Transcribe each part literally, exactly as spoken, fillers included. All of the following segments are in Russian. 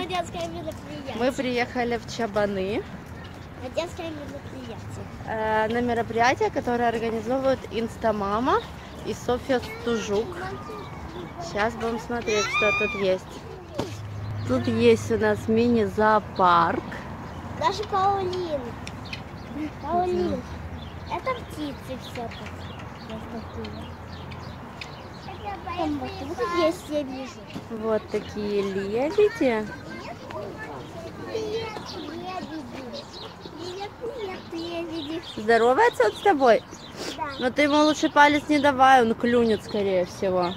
приехали. Мы приехали в Чабаны. На детское мероприятие. Э, на мероприятие, которое организовывают Инстамама и София Тужук. Сейчас будем смотреть, что тут есть. Тут есть у нас мини-зоопарк. Даже паулин. Паулин. Это птицы все тут. Там вот, вот есть, я вижу. Вот такие лебеди. Здоровается он с тобой? Да. Но ты ему лучше палец не давай, он клюнет, скорее всего.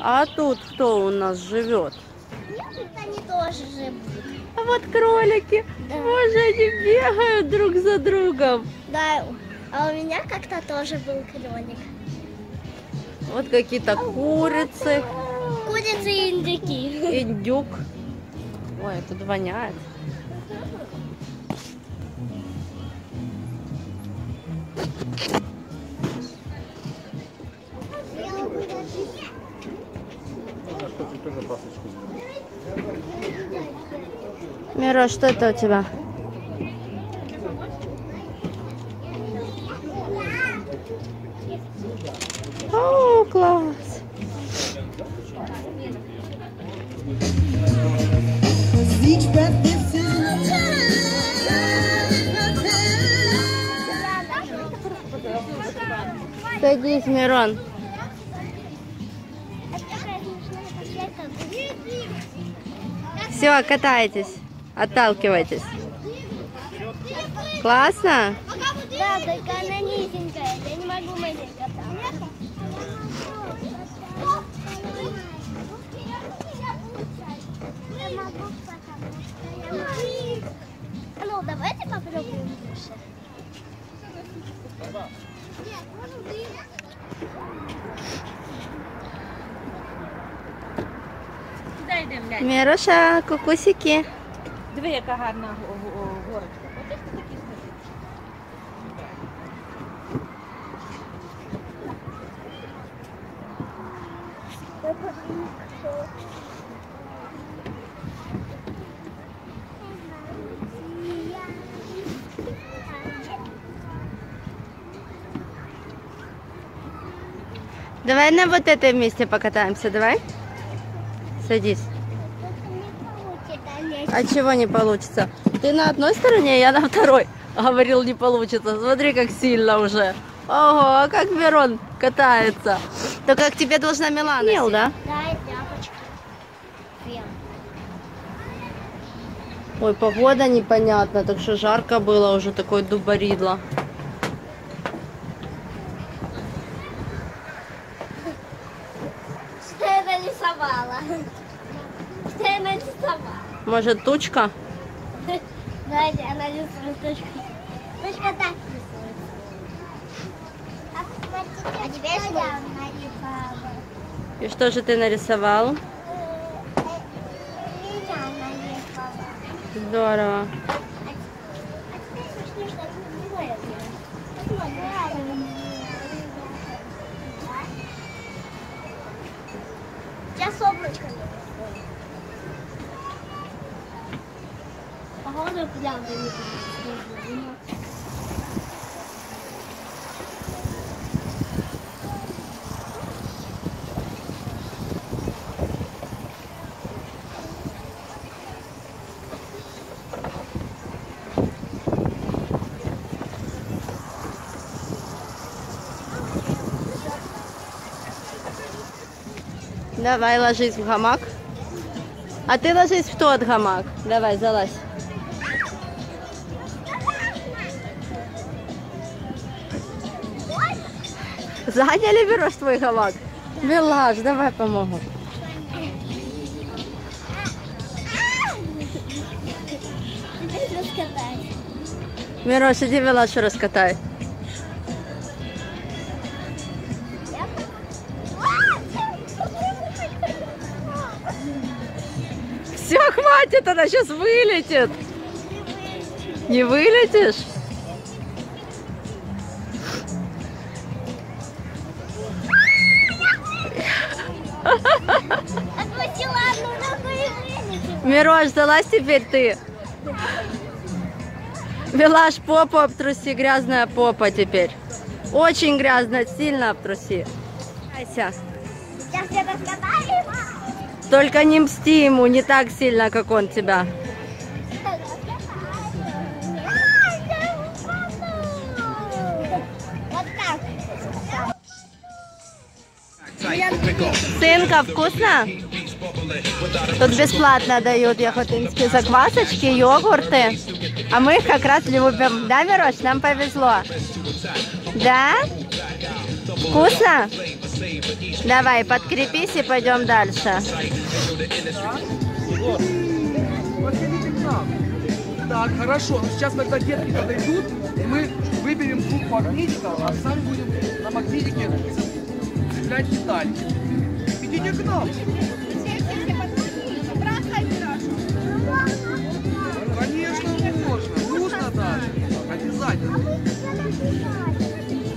А тут кто у нас живет? Они тоже живут. А вот кролики. Да. Боже, они бегают друг за другом. Да, а у меня как-то тоже был кролик. Вот какие-то курицы. Курицы и индюки. Индюк. Ой, тут воняет. Миро, что это у тебя? О, класс! Садись, Мирон. Все, катайтесь, отталкивайтесь. Классно? Да, только она низенькая, я не могу на ней кататься. Ну, давайте попробуем выше. Мироша, кукусики. Две, яка гарна горочка. Хочеш ти такі сходити? Давай на вот этой вместе покатаемся, давай. Садись. А чего не получится? Ты на одной стороне, я на второй. Говорил, не получится. Смотри, как сильно уже. Ого, как Мирон катается. Только к тебе должна Милана. Мил, да? Ой, погода непонятна, так что жарко было уже, такое дуборидло. Может, тучка? Давайте анализируем тучку. Тучка так рисуется. А теперь что я нарисовала? И что же ты нарисовал? Меня нарисовала. Здорово. Сейчас облачко. Давай ложись в гамак. А ты ложись в тот гамак. Давай, залазь. Заняли, берешь твой гамак? Милаш, давай помогу. Мирош, иди Милашу раскатай. Все, хватит, она сейчас вылетит. Не вылетишь? Ha ha ha! Мирош, сдалась теперь ты? Вилаш попу обтруси, грязная попа теперь. Очень грязно, сильно обтруси. Сейчас я раскатаю его. Только не мсти ему, не так сильно, как он тебя. Сынка, вкусно? Тут бесплатно дают якутинские заквасочки, йогурты. А мы их как раз любим. Да, Мирош, нам повезло. Да? Вкусно? Давай, подкрепись и пойдем дальше. Так, хорошо. Сейчас, когда детки подойдут, мы выберем звук магнитика, а сами будем на магнитике цеплять детали. Идите к нам. Конечно, можно. Нужно даже. Обязательно.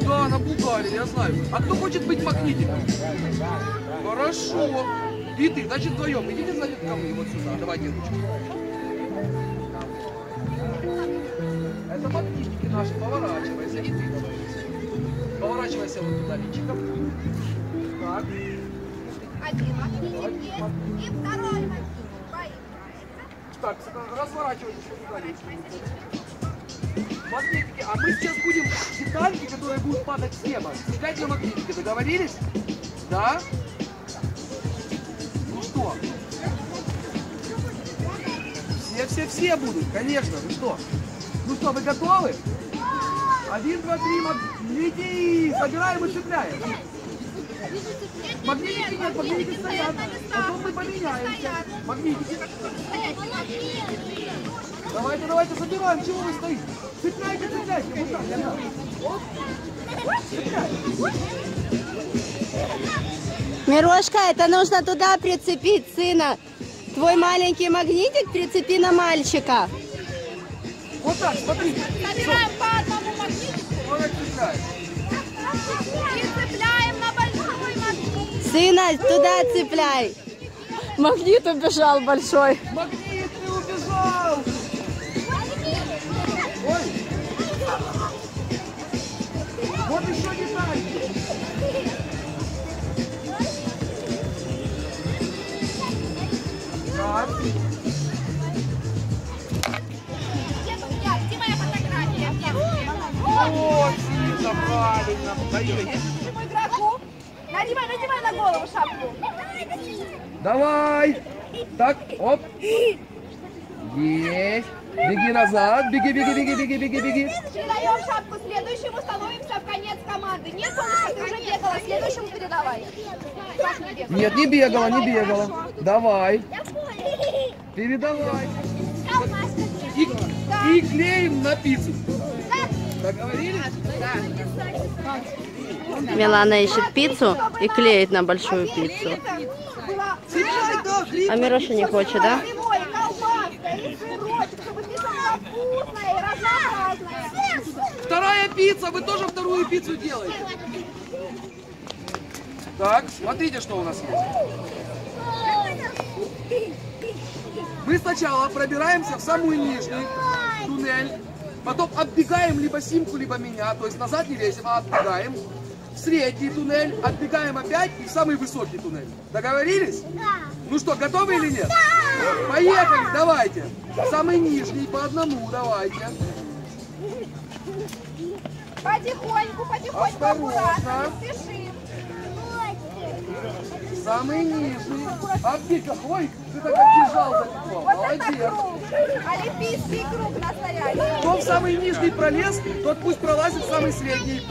Да, напугали, я знаю. А кто хочет быть магнитиком? Хорошо. И ты, значит, вдвоем. Идите за ко мне вот сюда. Давай, девочки. Это магнитики наши. Поворачивайся. И ты давай. Поворачивайся вот туда, личиком. Так. Один магнитик есть. И второй магнитик. Так, разворачивайтесь вот туда. Магнитики. А мы сейчас будем детальки, которые будут падать с неба. Стрелять на магнитики. Договорились? Да? Ну что? Все-все-все будут, конечно. Ну что? Ну что, вы готовы? Один, два, три, магнитики. Лети! Собираем и цепляем. Магнитики нет, магнитики стоят. Потом мы поменяемся. Магнитики. Давайте, давайте, собираем. Чего вы стоите? Цепляйте, цепляйте. Вот так, я дам. Оп. Цепляйте. Мирошка, это нужно туда прицепить, сына. Твой маленький магнитик прицепи на мальчика. Вот так, смотрите. Собираем по одному магнитику. Давай, цепляем. И цепляем на большой магнит. Сына, туда цепляй. Магнит убежал большой. Магнит не убежал. Ой. Вот еще не так. Так. Где моя фотография? Вот, Сина, правильно. Почему игроку? Надевай, надевай на голову шапку. Давай. Так, оп. Есть. Беги назад, беги, беги, беги, беги, беги, беги. Передаем шапку следующему, становимся в конец команды. Нет, Солнышко, ты уже бегала, следующему передавай. Бегала? Нет, не бегала, не бегала. Хорошо. Давай. Передавай. И, да. И клеим на пиццу. Да. Договорились? Да. Милана ищет пиццу и клеит на большую пиццу. А Мироша не хочет, да? Вторая пицца, вы тоже вторую пиццу делаете. Так, смотрите, что у нас есть. Мы сначала пробираемся в самый нижний туннель, потом оббегаем либо Симку, либо меня, то есть назад не лезем, а отбегаем. В средний туннель, отбегаем опять и в самый высокий туннель. Договорились? Да. Ну что, готовы или нет? Да. Поехали, да. Давайте. Самый нижний по одному, давайте. Потихоньку, потихоньку, аккуратно, не спешим. Самый нижний. Оббег, ой, ты так оббежал за него. Вот молодец. Олимпийский круг настоящий. Кто в самый нижний пролез, тот пусть пролазит в самый средний.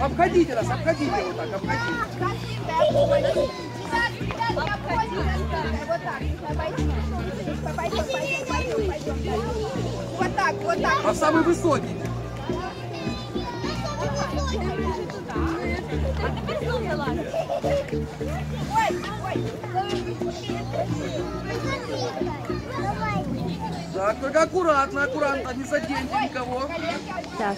Обходите нас, обходите вот так, обходите. Вот так, вот так. А в самый высокий. Так, только аккуратно, аккуратно, не заденьте никого. Сейчас.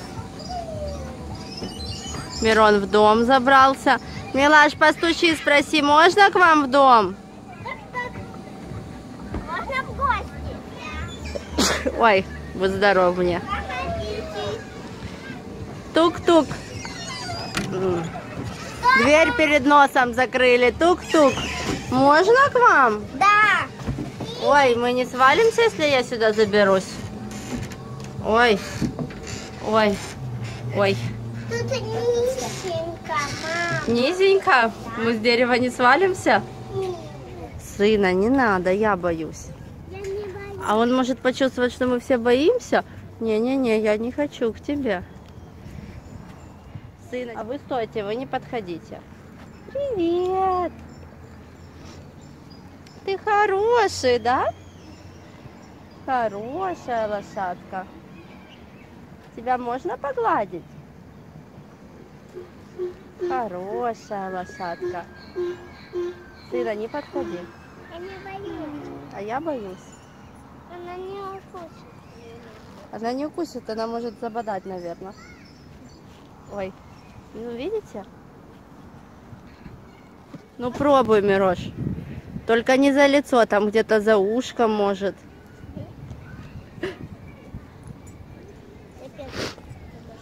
Мирон в дом забрался. Милаш, постучи, спроси, можно к вам в дом? Можно в гости. Ой, будь здоров мне. Тук-тук. Дверь перед носом закрыли. Тук-тук. Можно к вам? Да. Ой, мы не свалимся, если я сюда заберусь? Ой. Ой. Ой. Тут низенько, мама. Низенько? Да. Мы с дерева не свалимся? Нет. Сына, не надо, я боюсь. Я не боюсь. А он может почувствовать, что мы все боимся? Не-не-не, я не хочу к тебе. Сына, а вы стойте, вы не подходите. Привет. Ты хороший, да? Хорошая лошадка. Тебя можно погладить? Хорошая лошадка. Сына, не подходи. Я не боюсь. А я боюсь. Она не укусит. Она не укусит, она может забодать, наверное. Ой, ну видите? Ну пробуй, Мирош. Только не за лицо, там где-то за ушком может.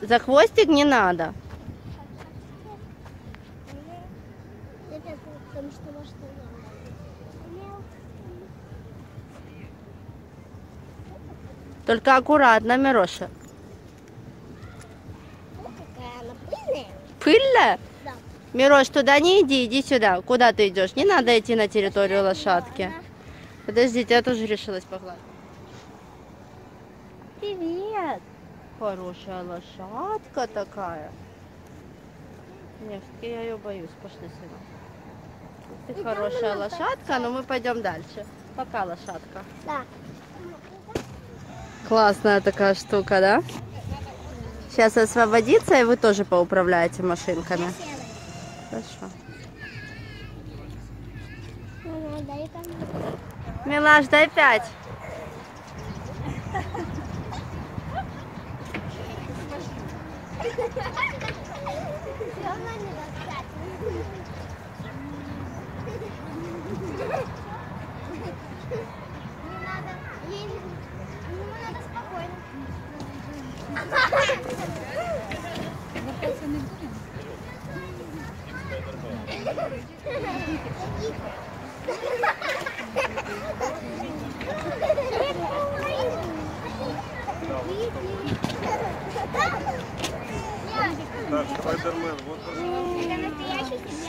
За хвостик не надо. Только аккуратно, Мироша. О, какая она пыльная. Пыльная? Да. Мирош, туда не иди, иди сюда. Куда ты идешь? Не надо идти на территорию я лошадки. Она... Подождите, я тоже решилась погладить. Привет. Хорошая лошадка такая. Нет, я ее боюсь. Пошли сюда. Ты и хорошая лошадка, но мы пойдем дальше. Пока, лошадка. Да. Классная такая штука, да? Сейчас освободится, и вы тоже поуправляете машинками. Хорошо. Милаш, дай пять.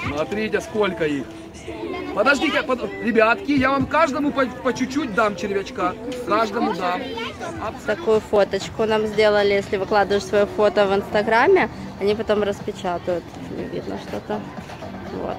Смотрите, сколько их. Подождите, под... ребятки, я вам каждому по чуть-чуть дам червячка. Каждому дам. Такую фоточку нам сделали. Если выкладываешь свое фото в Инстаграме, они потом распечатают. Не видно что-то. Вот.